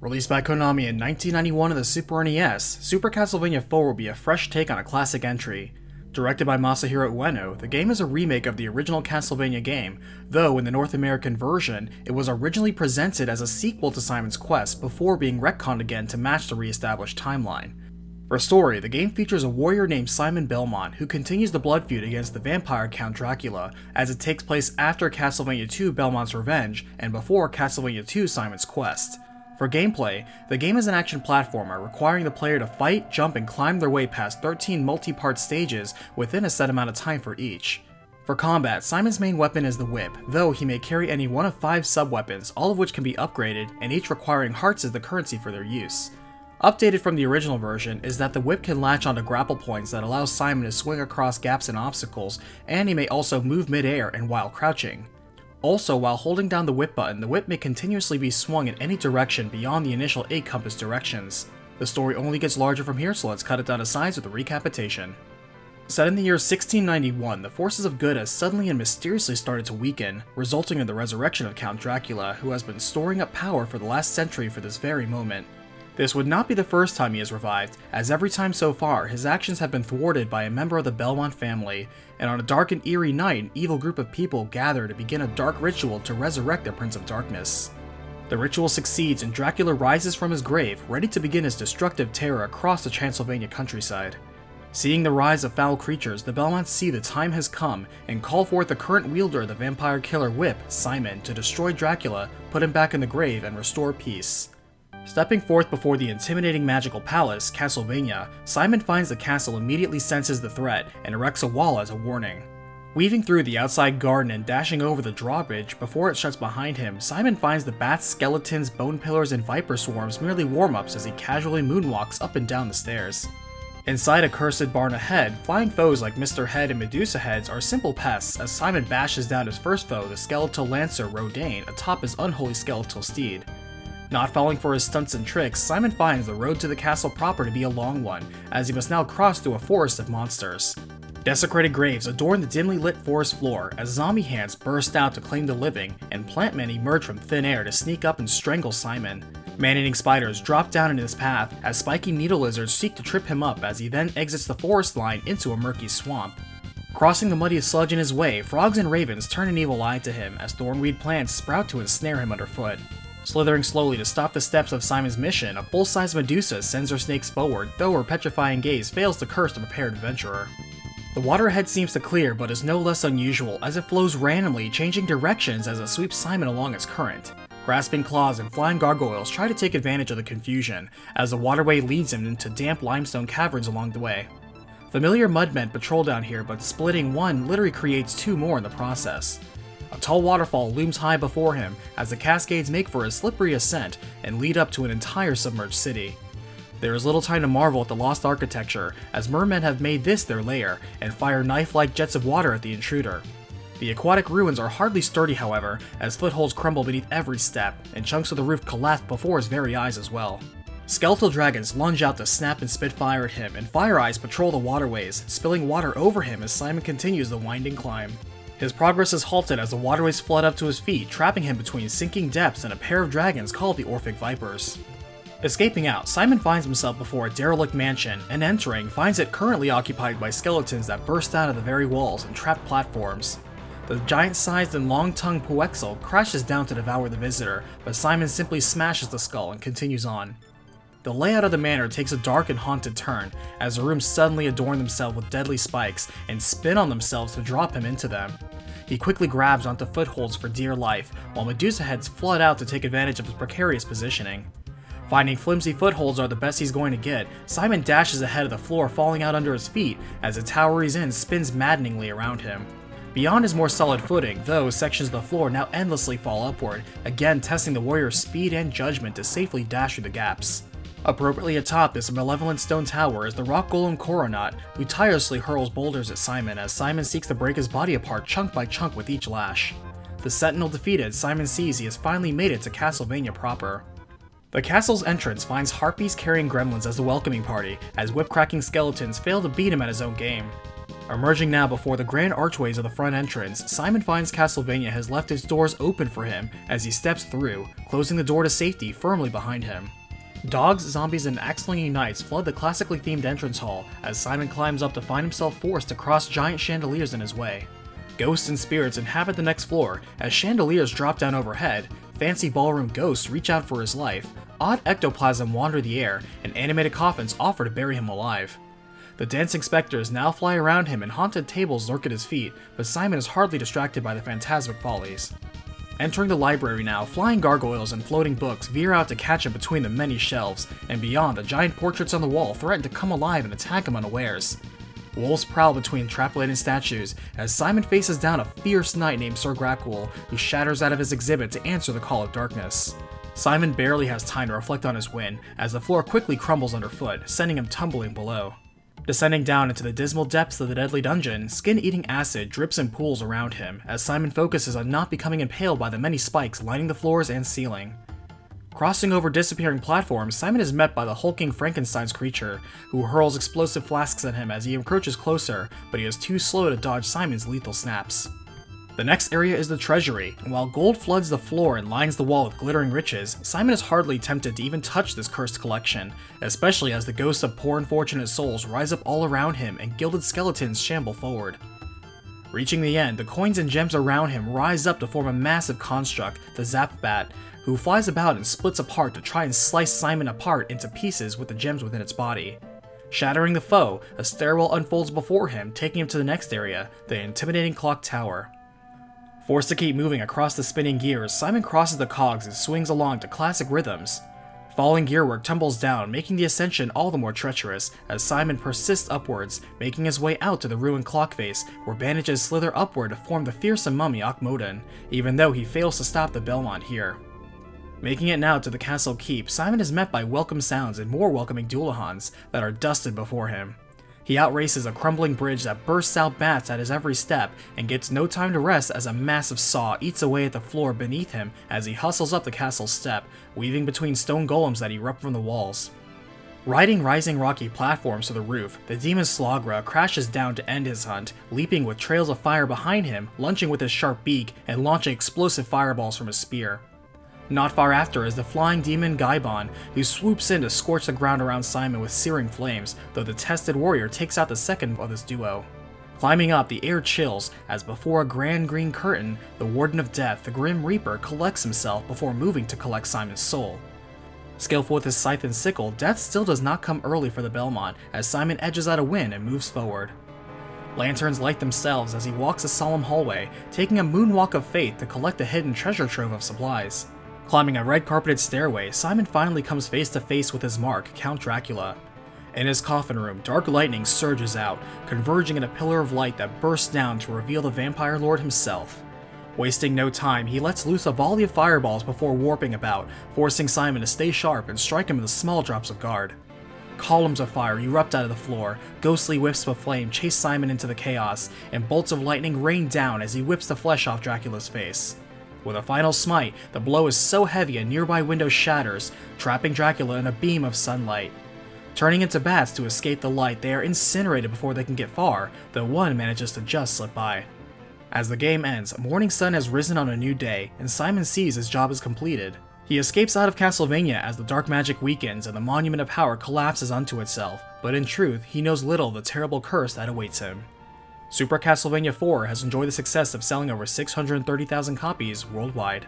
Released by Konami in 1991 on the Super NES, Super Castlevania IV will be a fresh take on a classic entry. Directed by Masahiro Ueno, the game is a remake of the original Castlevania game, though in the North American version, it was originally presented as a sequel to Simon's Quest before being retconned again to match the re-established timeline. For story, the game features a warrior named Simon Belmont who continues the blood feud against the vampire Count Dracula, as it takes place after Castlevania II Belmont's Revenge and before Castlevania II Simon's Quest. For gameplay, the game is an action platformer requiring the player to fight, jump, and climb their way past 13 multi-part stages within a set amount of time for each. For combat, Simon's main weapon is the whip, though he may carry any one of 5 sub-weapons, all of which can be upgraded, and each requiring hearts as the currency for their use. Updated from the original version is that the whip can latch onto grapple points that allow Simon to swing across gaps and obstacles, and he may also move mid-air and while crouching. Also, while holding down the whip button, the whip may continuously be swung in any direction beyond the initial 8 compass directions. The story only gets larger from here, so let's cut it down to size with a recapitation. Set in the year 1691, the forces of good has suddenly and mysteriously started to weaken, resulting in the resurrection of Count Dracula, who has been storing up power for the last century for this very moment. This would not be the first time he is revived, as every time so far, his actions have been thwarted by a member of the Belmont family, and on a dark and eerie night, an evil group of people gather to begin a dark ritual to resurrect the Prince of Darkness. The ritual succeeds and Dracula rises from his grave, ready to begin his destructive terror across the Transylvania countryside. Seeing the rise of foul creatures, the Belmonts see the time has come, and call forth the current wielder of the vampire killer whip, Simon, to destroy Dracula, put him back in the grave, and restore peace. Stepping forth before the intimidating magical palace, Castlevania, Simon finds the castle immediately senses the threat and erects a wall as a warning. Weaving through the outside garden and dashing over the drawbridge before it shuts behind him, Simon finds the bats, skeletons, bone pillars, and viper swarms merely warm-ups as he casually moonwalks up and down the stairs. Inside a cursed barn ahead, flying foes like Mr. Head and Medusa Heads are simple pests as Simon bashes down his first foe, the skeletal lancer Rodane, atop his unholy skeletal steed. Not falling for his stunts and tricks, Simon finds the road to the castle proper to be a long one, as he must now cross through a forest of monsters. Desecrated graves adorn the dimly lit forest floor, as zombie hands burst out to claim the living, and plantmen emerge from thin air to sneak up and strangle Simon. Man-eating spiders drop down in his path, as spiky needle lizards seek to trip him up as he then exits the forest line into a murky swamp. Crossing the muddy sludge in his way, frogs and ravens turn an evil eye to him, as thornweed plants sprout to ensnare him underfoot. Slithering slowly to stop the steps of Simon's mission, a full-size Medusa sends her snakes forward, though her petrifying gaze fails to curse the prepared adventurer. The water ahead seems to clear, but is no less unusual, as it flows randomly, changing directions as it sweeps Simon along its current. Grasping claws and flying gargoyles try to take advantage of the confusion, as the waterway leads him into damp limestone caverns along the way. Familiar mudmen patrol down here, but splitting one literally creates 2 more in the process. A tall waterfall looms high before him as the cascades make for a slippery ascent and lead up to an entire submerged city. There is little time to marvel at the lost architecture, as mermen have made this their lair and fire knife-like jets of water at the intruder. The aquatic ruins are hardly sturdy, however, as footholds crumble beneath every step, and chunks of the roof collapse before his very eyes as well. Skeletal dragons lunge out to snap and spit fire at him, and fire eyes patrol the waterways, spilling water over him as Simon continues the winding climb. His progress is halted as the waterways flood up to his feet, trapping him between sinking depths and a pair of dragons called the Orphic Vipers. Escaping out, Simon finds himself before a derelict mansion, and entering, finds it currently occupied by skeletons that burst out of the very walls and trap platforms. The giant-sized and long-tongued Puexel crashes down to devour the visitor, but Simon simply smashes the skull and continues on. The layout of the manor takes a dark and haunted turn, as the rooms suddenly adorn themselves with deadly spikes and spin on themselves to drop him into them. He quickly grabs onto footholds for dear life, while Medusa Heads flood out to take advantage of his precarious positioning. Finding flimsy footholds are the best he's going to get, Simon dashes ahead of the floor falling out under his feet as the tower he's in spins maddeningly around him. Beyond his more solid footing, though, sections of the floor now endlessly fall upward, again testing the warrior's speed and judgment to safely dash through the gaps. Appropriately atop this malevolent stone tower is the rock golem Coronaut, who tirelessly hurls boulders at Simon as Simon seeks to break his body apart chunk by chunk with each lash. The sentinel defeated, Simon sees he has finally made it to Castlevania proper. The castle's entrance finds harpies carrying gremlins as the welcoming party, as whip-cracking skeletons fail to beat him at his own game. Emerging now before the grand archways of the front entrance, Simon finds Castlevania has left its doors open for him as he steps through, closing the door to safety firmly behind him. Dogs, zombies, and axe-slinging knights flood the classically themed entrance hall as Simon climbs up to find himself forced to cross giant chandeliers in his way. Ghosts and spirits inhabit the next floor as chandeliers drop down overhead, fancy ballroom ghosts reach out for his life, odd ectoplasm wander the air, and animated coffins offer to bury him alive. The dancing specters now fly around him and haunted tables lurk at his feet, but Simon is hardly distracted by the phantasmic follies. Entering the library now, flying gargoyles and floating books veer out to catch him between the many shelves, and beyond, the giant portraits on the wall threaten to come alive and attack him unawares. Wolves prowl between trap-laden statues, as Simon faces down a fierce knight named Sir Grakwol, who shatters out of his exhibit to answer the call of darkness. Simon barely has time to reflect on his win, as the floor quickly crumbles underfoot, sending him tumbling below. Descending down into the dismal depths of the deadly dungeon, skin-eating acid drips and pools around him, as Simon focuses on not becoming impaled by the many spikes lining the floors and ceiling. Crossing over disappearing platforms, Simon is met by the hulking Frankenstein's creature, who hurls explosive flasks at him as he approaches closer, but he is too slow to dodge Simon's lethal snaps. The next area is the treasury, and while gold floods the floor and lines the wall with glittering riches, Simon is hardly tempted to even touch this cursed collection, especially as the ghosts of poor unfortunate souls rise up all around him and gilded skeletons shamble forward. Reaching the end, the coins and gems around him rise up to form a massive construct, the Zap-Bat, who flies about and splits apart to try and slice Simon apart into pieces with the gems within its body. Shattering the foe, a stairwell unfolds before him, taking him to the next area, the intimidating clock tower. Forced to keep moving across the spinning gears, Simon crosses the cogs and swings along to classic rhythms. Falling gearwork tumbles down, making the ascension all the more treacherous, as Simon persists upwards, making his way out to the ruined clock face, where bandages slither upward to form the fearsome mummy Akmodan, even though he fails to stop the Belmont here. Making it now to the castle keep, Simon is met by welcome sounds and more welcoming Dulahans that are dusted before him. He outraces a crumbling bridge that bursts out bats at his every step and gets no time to rest as a massive saw eats away at the floor beneath him as he hustles up the castle's step, weaving between stone golems that erupt from the walls. Riding rising rocky platforms to the roof, the demon Slogra crashes down to end his hunt, leaping with trails of fire behind him, lunging with his sharp beak, and launching explosive fireballs from his spear. Not far after is the flying demon Gaibon, who swoops in to scorch the ground around Simon with searing flames, though the tested warrior takes out the second of this duo. Climbing up, the air chills, as before a grand green curtain, the Warden of Death, the Grim Reaper, collects himself before moving to collect Simon's soul. Skillful with his scythe and sickle, death still does not come early for the Belmont, as Simon edges out a win and moves forward. Lanterns light themselves as he walks a solemn hallway, taking a moonwalk of faith to collect a hidden treasure trove of supplies. Climbing a red-carpeted stairway, Simon finally comes face-to-face with his mark, Count Dracula. In his coffin room, dark lightning surges out, converging in a pillar of light that bursts down to reveal the vampire lord himself. Wasting no time, he lets loose a volley of fireballs before warping about, forcing Simon to stay sharp and strike him with the small drops of guard. Columns of fire erupt out of the floor, ghostly wisps of flame chase Simon into the chaos, and bolts of lightning rain down as he whips the flesh off Dracula's face. With a final smite, the blow is so heavy a nearby window shatters, trapping Dracula in a beam of sunlight. Turning into bats to escape the light, they are incinerated before they can get far, though one manages to just slip by. As the game ends, morning sun has risen on a new day, and Simon sees his job is completed. He escapes out of Castlevania as the dark magic weakens and the Monument of Power collapses unto itself, but in truth, he knows little of the terrible curse that awaits him. Super Castlevania IV has enjoyed the success of selling over 630,000 copies worldwide.